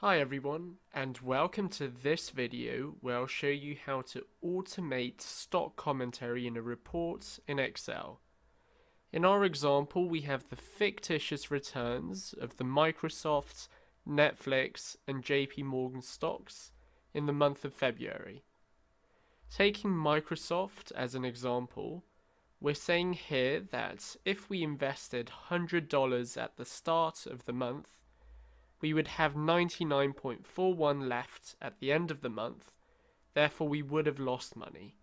Hi everyone, and welcome to this video where I'll show you how to automate stock commentary in a report in Excel. In our example, we have the fictitious returns of the Microsoft, Netflix and JP Morgan stocks in the month of February. Taking Microsoft as an example, we're saying here that if we invested $100 at the start of the month, we would have 99.41 left at the end of the month, therefore we would have lost money.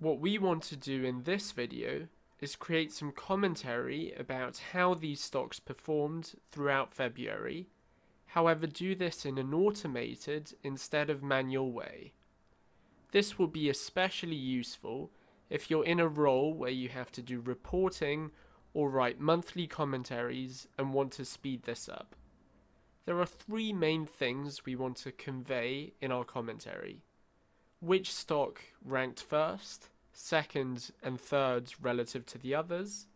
What we want to do in this video is create some commentary about how these stocks performed throughout February, however do this in an automated instead of manual way. This will be especially useful if you're in a role where you have to do reporting or write monthly commentaries and want to speed this up. There are three main things we want to convey in our commentary. Which stock ranked first, second and third relative to the others,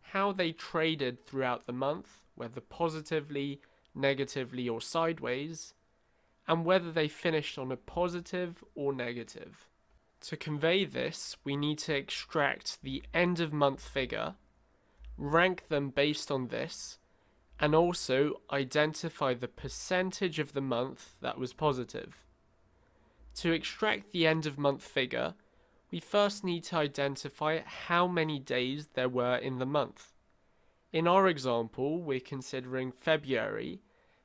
how they traded throughout the month, whether positively, negatively or sideways, and whether they finished on a positive or negative. To convey this, we need to extract the end of month figure, rank them based on this, and also identify the percentage of the month that was positive. To extract the end of month figure, we first need to identify how many days there were in the month. In our example, we're considering February,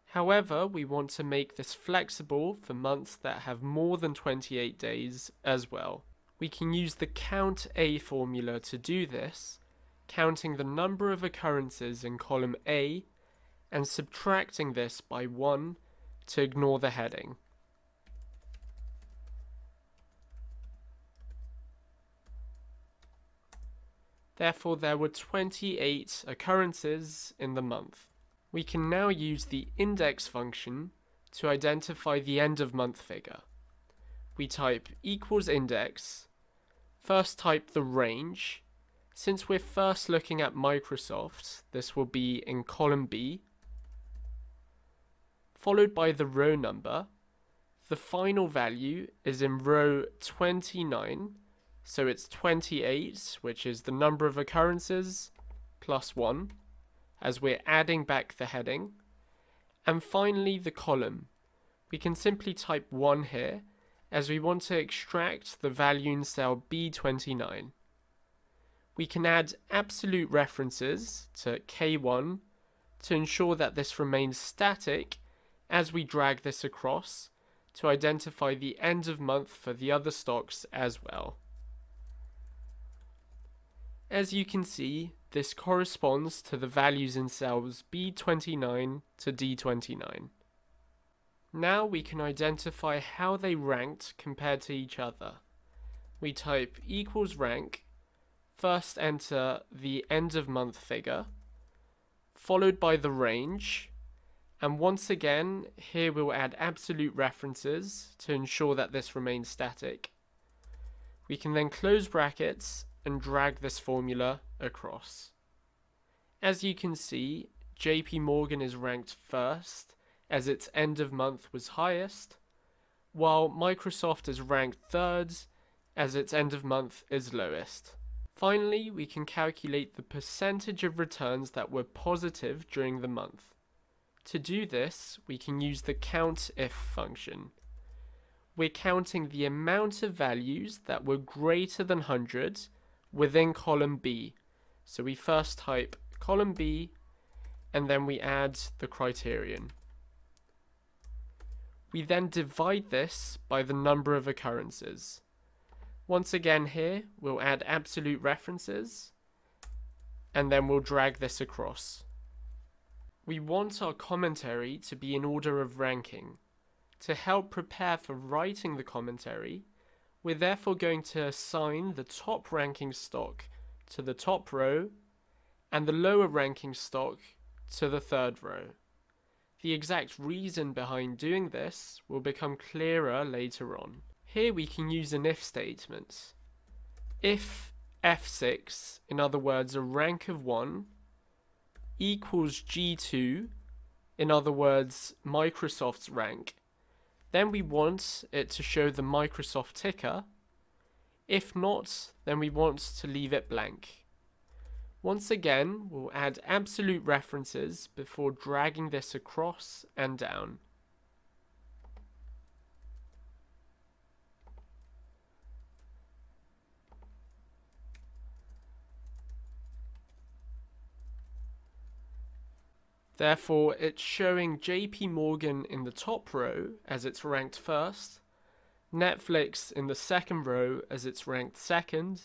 however we want to make this flexible for months that have more than 28 days as well. We can use the COUNTA formula to do this, counting the number of occurrences in column A and subtracting this by 1 to ignore the heading. Therefore, there were 28 occurrences in the month. We can now use the index function to identify the end of month figure. We type equals index, first type the range. Since we're first looking at Microsoft, this will be in column B, followed by the row number. The final value is in row 29, so it's 28, which is the number of occurrences, plus 1, as we're adding back the heading. And finally the column. We can simply type 1 here, as we want to extract the value in cell B29. We can add absolute references to K1 to ensure that this remains static as we drag this across to identify the end of month for the other stocks as well. As you can see, this corresponds to the values in cells B29 to D29. Now we can identify how they ranked compared to each other. We type equals rank, first enter the end of month figure, followed by the range, and once again here we'll add absolute references to ensure that this remains static. We can then close brackets and drag this formula across. As you can see, JP Morgan is ranked first as its end of month was highest, while Microsoft is ranked third as its end of month is lowest. Finally, we can calculate the percentage of returns that were positive during the month. To do this, we can use the COUNTIF function. We're counting the amount of values that were greater than 100 within column B. So we first type column B, and then we add the criterion. We then divide this by the number of occurrences. Once again here, we'll add absolute references, and then we'll drag this across. We want our commentary to be in order of ranking. To help prepare for writing the commentary, we're therefore going to assign the top ranking stock to the top row, and the lower ranking stock to the third row. The exact reason behind doing this will become clearer later on. Here we can use an if statement. If F6, in other words a rank of 1, equals G2 in other words, Microsoft's rank. Then we want it to show the Microsoft ticker. If not, then we want to leave it blank. Once again, we'll add absolute references before dragging this across and down. Therefore, it's showing JP Morgan in the top row as it's ranked first, Netflix in the second row as it's ranked second,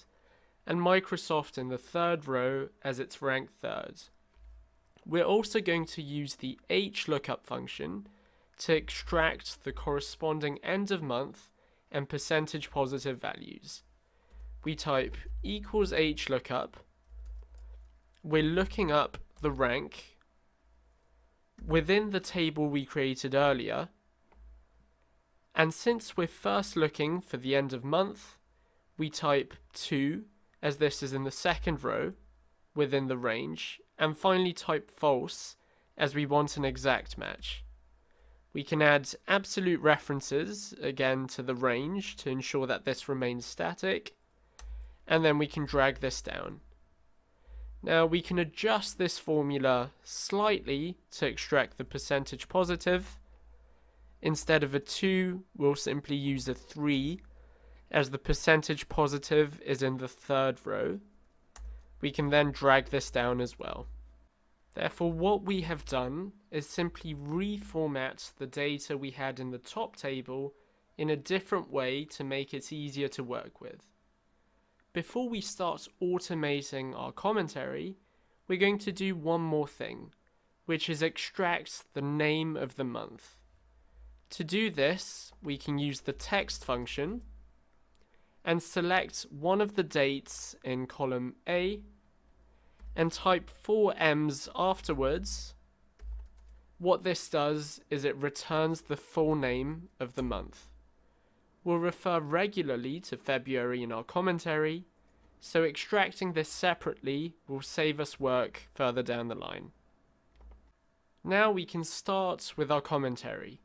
and Microsoft in the third row as it's ranked third. We're also going to use the HLOOKUP function to extract the corresponding end of month and percentage positive values. We type equals HLOOKUP. We're looking up the rank within the table we created earlier, and since we're first looking for the end of month, we type 2 as this is in the second row within the range, and finally type false as we want an exact match. We can add absolute references again to the range to ensure that this remains static, and then we can drag this down. Now we can adjust this formula slightly to extract the percentage positive. Instead of a 2, we'll simply use a 3, as the percentage positive is in the third row. We can then drag this down as well. Therefore, what we have done is simply reformat the data we had in the top table in a different way to make it easier to work with. Before we start automating our commentary, we're going to do one more thing, which is extract the name of the month. To do this, we can use the text function and select one of the dates in column A and type 4 M's afterwards. What this does is it returns the full name of the month. We'll refer regularly to February in our commentary, so extracting this separately will save us work further down the line. Now we can start with our commentary.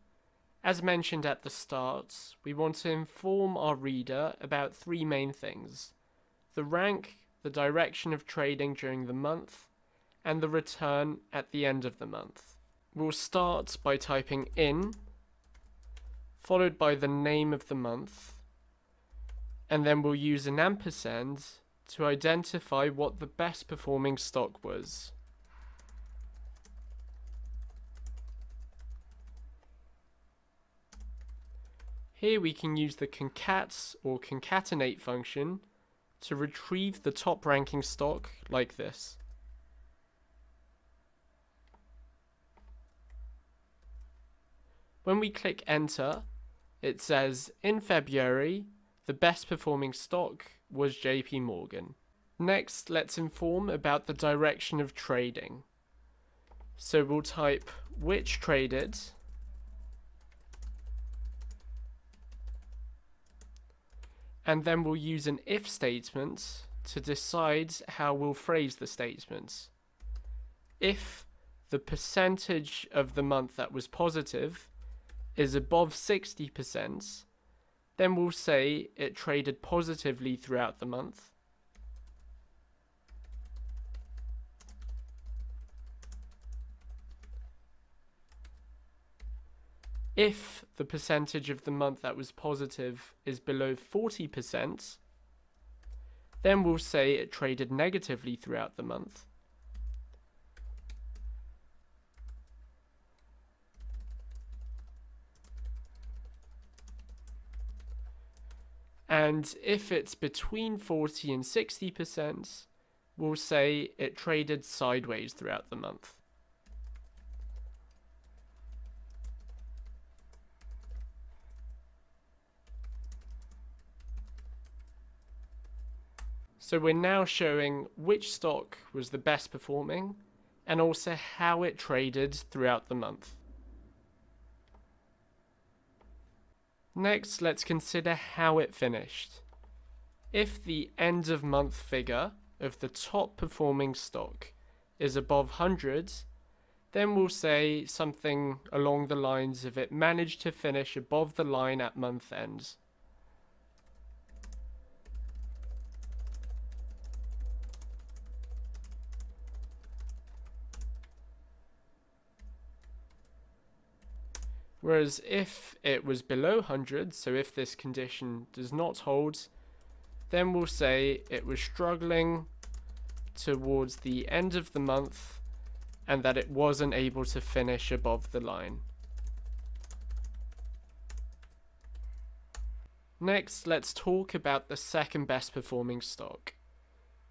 As mentioned at the start, we want to inform our reader about 3 main things: the rank, the direction of trading during the month, and the return at the end of the month. We'll start by typing in, followed by the name of the month, and then we'll use an ampersand to identify what the best performing stock was. Here we can use the CONCAT or concatenate function to retrieve the top ranking stock like this. When we click enter, it says in February, the best performing stock was JP Morgan. Next, let's inform about the direction of trading. So we'll type which traded, and then we'll use an if statement to decide how we'll phrase the statement. If the percentage of the month that was positive is above 60%, then we'll say it traded positively throughout the month. If the percentage of the month that was positive is below 40%, then we'll say it traded negatively throughout the month. And if it's between 40 and 60%, we'll say it traded sideways throughout the month. So we're now showing which stock was the best performing and also how it traded throughout the month. Next, let's consider how it finished. If the end of month figure of the top performing stock is above 100, Then we'll say something along the lines of it managed to finish above the line at month ends. Whereas if it was below 100, so if this condition does not hold, then we'll say it was struggling towards the end of the month and that it wasn't able to finish above the line. Next, let's talk about the second best performing stock.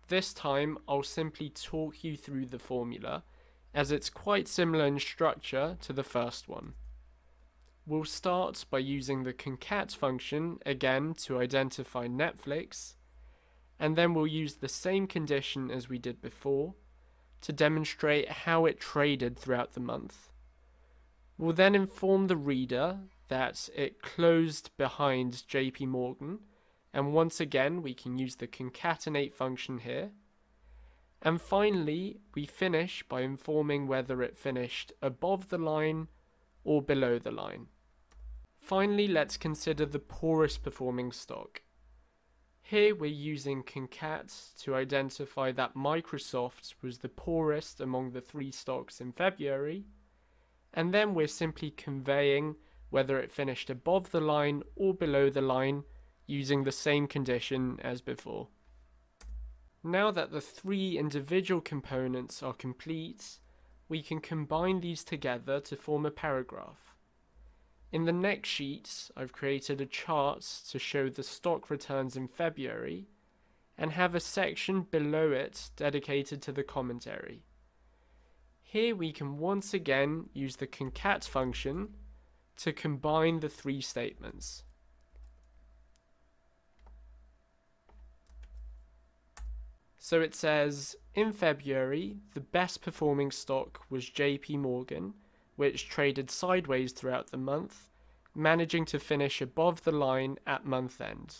This time, I'll simply talk you through the formula, as it's quite similar in structure to the first one. We'll start by using the CONCAT function again to identify Netflix, and then we'll use the same condition as we did before to demonstrate how it traded throughout the month. We'll then inform the reader that it closed behind JP Morgan, and once again we can use the concatenate function here. And finally, we finish by informing whether it finished above the line or below the line. Finally, let's consider the poorest performing stock. Here we're using CONCAT to identify that Microsoft was the poorest among the three stocks in February, and then we're simply conveying whether it finished above the line or below the line using the same condition as before. Now that the three individual components are complete, we can combine these together to form a paragraph. In the next sheet, I've created a chart to show the stock returns in February and have a section below it dedicated to the commentary. Here we can once again use the CONCAT function to combine the three statements. So it says, in February, the best performing stock was JP Morgan, which traded sideways throughout the month, managing to finish above the line at month end.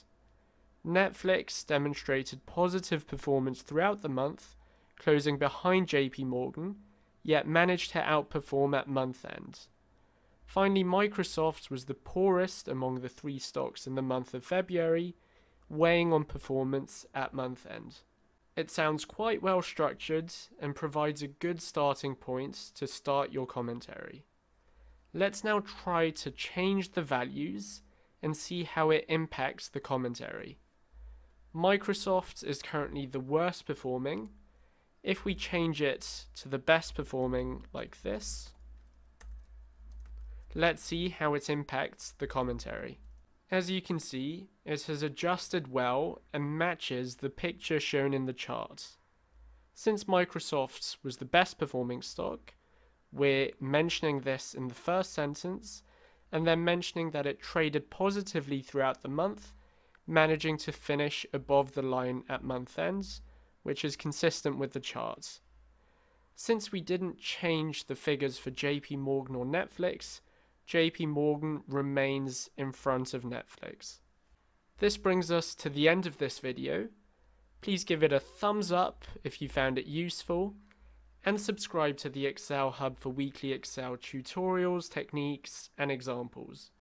Netflix demonstrated positive performance throughout the month, closing behind JP Morgan, yet managed to outperform at month end. Finally, Microsoft was the poorest among the three stocks in the month of February, weighing on performance at month end. It sounds quite well structured and provides a good starting point to start your commentary. Let's now try to change the values and see how it impacts the commentary. Microsoft is currently the worst performing. If we change it to the best performing like this, let's see how it impacts the commentary. As you can see, it has adjusted well and matches the picture shown in the chart. Since Microsoft was the best performing stock, we're mentioning this in the first sentence and then mentioning that it traded positively throughout the month, managing to finish above the line at month ends, which is consistent with the chart. Since we didn't change the figures for JP Morgan or Netflix, JP Morgan remains in front of Netflix. This brings us to the end of this video. Please give it a thumbs up if you found it useful, and subscribe to the Excel Hub for weekly Excel tutorials, techniques, and examples.